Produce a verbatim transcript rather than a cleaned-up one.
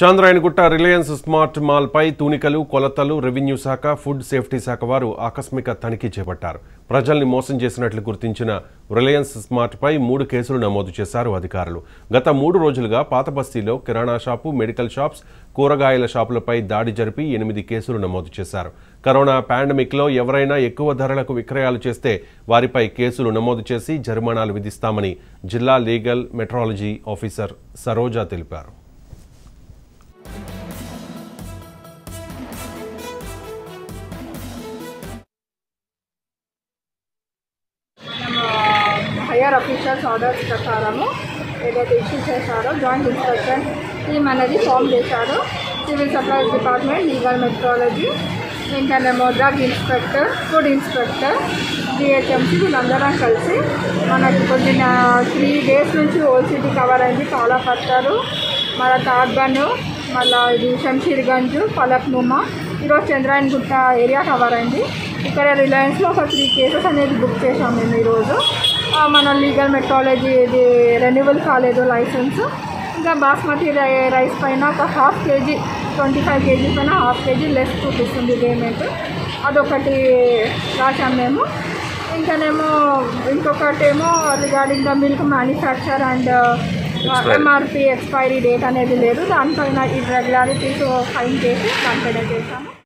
Chandrayangutta Reliance smart mall పై తూనికలు కొలతలు రెవెన్యూ శాఖ ఫుడ్ సేఫ్టీ శాఖ వారు ఆకస్మిక తనిఖీ చేపట్టారు. ప్రజల్ని మోసం చేసినట్లు గుర్తించిన రిలయన్స్ స్మార్ట్ పై మూడు కేసులు నమోదు చేశారు అధికారులు. గత మూడు రోజులుగా పాత బస్తీలో కిరాణా షాపు, మెడికల్ షాప్స్, కూరగాయల షాపులపై దాడి జరిపి ఎనిమిది కేసులు నమోదు చేశారు. కరోనా పాండమిక్లో ఎవరైనా ఎక్కువ ధరలకు విక్రయాలు చేస్తే వారిపై కేసులు నమోదు చేసి జరిమానాలు విధిస్తామని జిల్లా లీగల్ మెట్రాలజీ ఆఫీసర్ సరోజా తెలిపారు. హయ్యర్ ఆఫీసర్స్ ఆర్డర్స్ ప్రకారము ఏదైతే ఇష్యూ చేశారో జాయింట్ ఇన్స్పెక్షన్ టీమ్ అనేది ఫామ్ చేశారు. Civil supplies department, legal metrology, ఇంకనేమో drug inspector, food inspector, DHMC వీళ్ళందరం కలిసి మనకి కొద్దిగా త్రీ డేస్ నుంచి ఓసీటీ కవర్ అయింది. చాలా పట్టారు మన తాడ్బను, మళ్ళీ ఇది షంషీర్గంజ్, పలక్నుమా, ఈరోజు చంద్రాయణగుట్ట ఏరియా కవర్ అయింది. ఇక్కడ రిలయన్స్లో ఒక త్రీ కేసెస్ అనేది బుక్ చేసాం మేము. ఈరోజు మన లీగల్ మెట్రాలజీ ఇది రెన్యువల్ కాలేదు లైసెన్స్. ఇంకా బాస్మతి రైస్ పైన ఒక half KG, twenty five KG పైన హాఫ్ కేజీ లెస్ చూపిస్తుంది పేమెంట్, అదొకటి రాసాం మేము. ఇంకానేమో ఇంకొకటేమో regarding the milk manufacture and MRP expiry date అనేది లేదు, దానిపైన ఇర్రెగ్యులారిటీస్ ఫైన్ చేసి దానిపైన చేశాము.